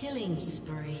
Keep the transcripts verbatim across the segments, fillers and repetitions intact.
Killing spree.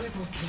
Triple kill.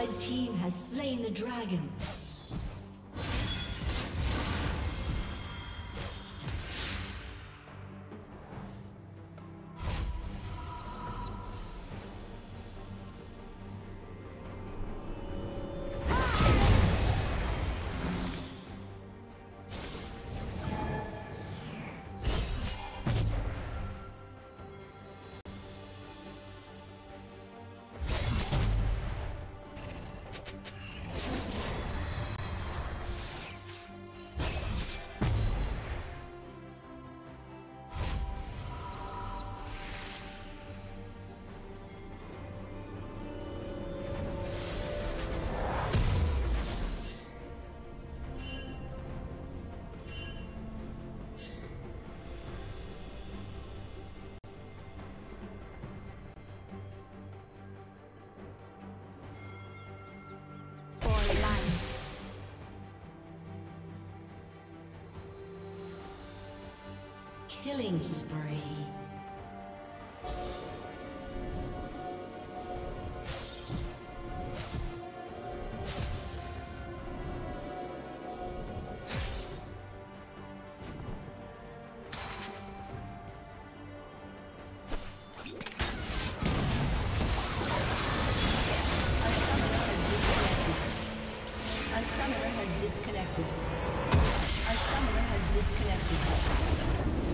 Red team has slain the dragon. Killing spree. Disconnected. Our summoner has disconnected.